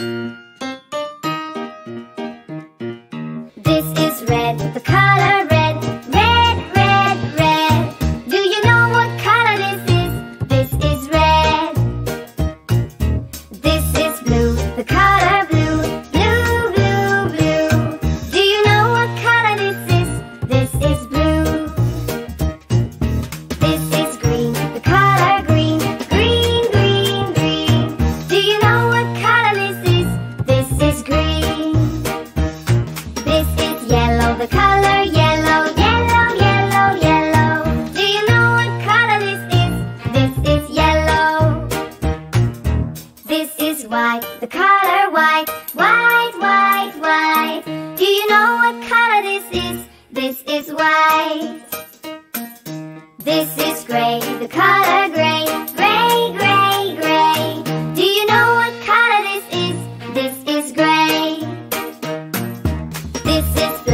This is red, the color red. Red, red, red. Do you know what color this is? This is red. This is blue, the color blue. Blue, blue, blue. Do you know what color this is? This is blue. This is green, the color green. Green, green, green. Do you know what color this is? This is green. This is yellow, the color yellow, yellow, yellow, yellow. Do you know what color this is? This is yellow. This is white, the color white, white, white, white. Do you know what color this is? This is white. This is gray, the color gray, gray, gray, gray. Do you know what color this is? This is gray. This is